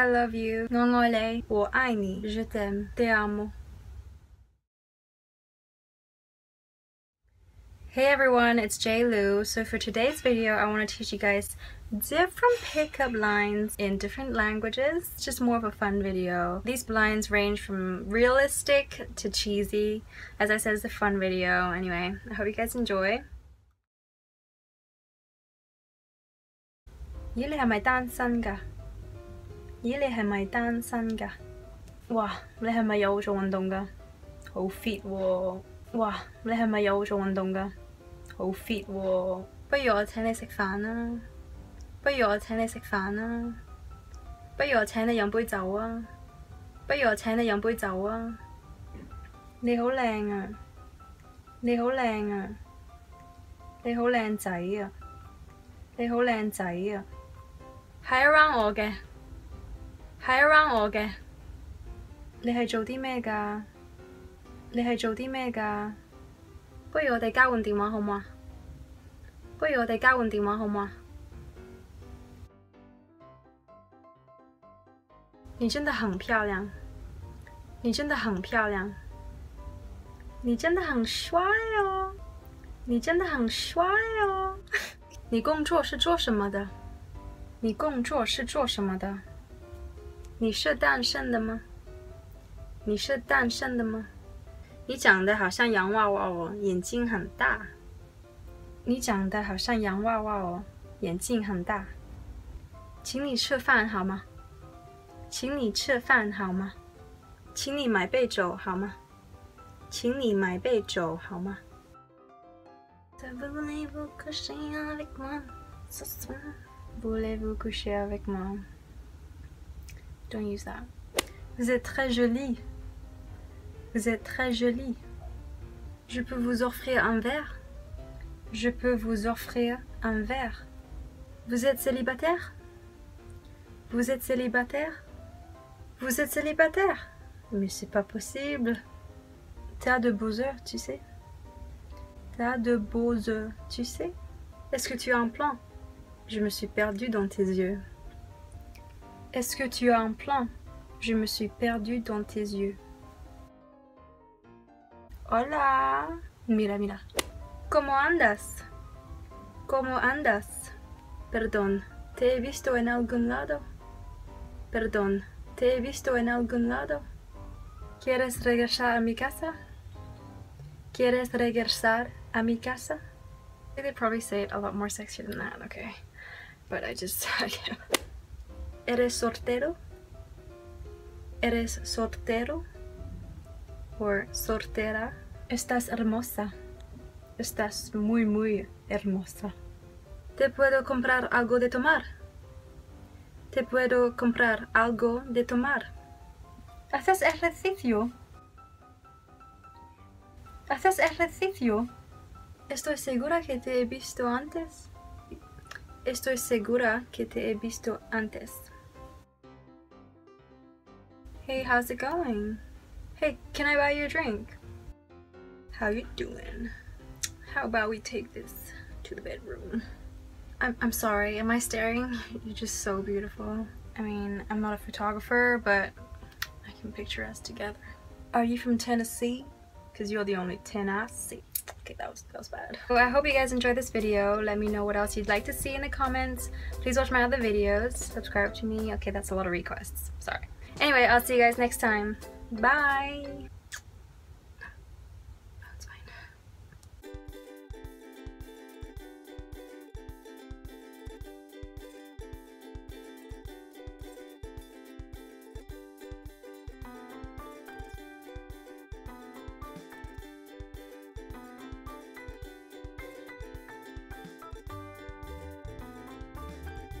I love you. Ngongole. 我爱你. Je t'aime. Te amo. Hey everyone, it's J Lou. So for today's video, I want to teach you guys different pickup lines in different languages. It's just more of a fun video. These lines range from realistic to cheesy. As I said, it's a fun video. Anyway, I hope you guys enjoy. 얘네係咪單身㗎? 咦，你係咪單身㗎？哇，你係咪有做運動㗎？好 fit 喎！哇，你係咪有做運動㗎？好 fit 喎！不如我請你食飯啦！不如我請你食飯啦！不如我請你飲杯酒啊！不如我請你飲杯酒啊！你好靚啊！你好靚啊！你好靚仔啊！你好靚仔啊！係 around 我嘅。 係 around 我嘅，你係做啲咩㗎？你係做啲咩㗎？不如我哋交換電話好唔好啊？不如我哋交換電話好唔好啊？你真的很漂亮，你真的很漂亮，你真的很帥哦，你真的很帥哦。你工作是做什麼的？你工作是做什麼的？ 你是单身的吗？你是单身的吗？你长得好像洋娃娃哦，眼睛很大。你长得好像洋娃娃哦，眼睛很大。请你吃饭好吗？请你吃饭好吗？请你买杯酒好吗？请你买杯酒好吗？ Voulez-vous coucher avec moi? Ce soir, voulez-vous coucher avec moi? Don't use that. Vous êtes très jolie. Vous êtes très jolie. Je peux vous offrir un verre. Je peux vous offrir un verre. Vous êtes célibataire? Vous êtes célibataire? Vous êtes célibataire? Mais c'est pas possible. T'as de beaux yeux, tu sais. T'as de beaux yeux, tu sais. Est-ce que tu as un plan? Je me suis perdue dans tes yeux. Est-ce que tu as un plan? Je me suis perdue dans tes yeux. Hola! Mira, mira. ¿Cómo andas? ¿Cómo andas? Perdón, ¿te he visto en algún lado? Perdón, ¿te he visto en algún lado? ¿Quieres regresar a mi casa? ¿Quieres regresar a mi casa? They probably say it a lot more sexier than that, okay? But I can't. ¿Eres soltero? ¿Eres soltero? Or soltera? Estás hermosa. Estás muy, muy hermosa. ¿Te puedo comprar algo de tomar? ¿Te puedo comprar algo de tomar? ¿Haces ejercicio? ¿Haces ejercicio? Estoy segura que te he visto antes. Estoy segura que te he visto antes. Hey, how's it going? Hey, can I buy you a drink? How you doing? How about we take this to the bedroom? I'm sorry, am I staring? You're just so beautiful. I mean, I'm not a photographer, but I can picture us together. Are you from Tennessee? Because you're the only Tennessee. Okay, that was bad. So I hope you guys enjoyed this video. Let me know what else you'd like to see in the comments. Please watch my other videos. Subscribe to me. Okay, that's a lot of requests. Sorry. Anyway, I'll see you guys next time. Bye!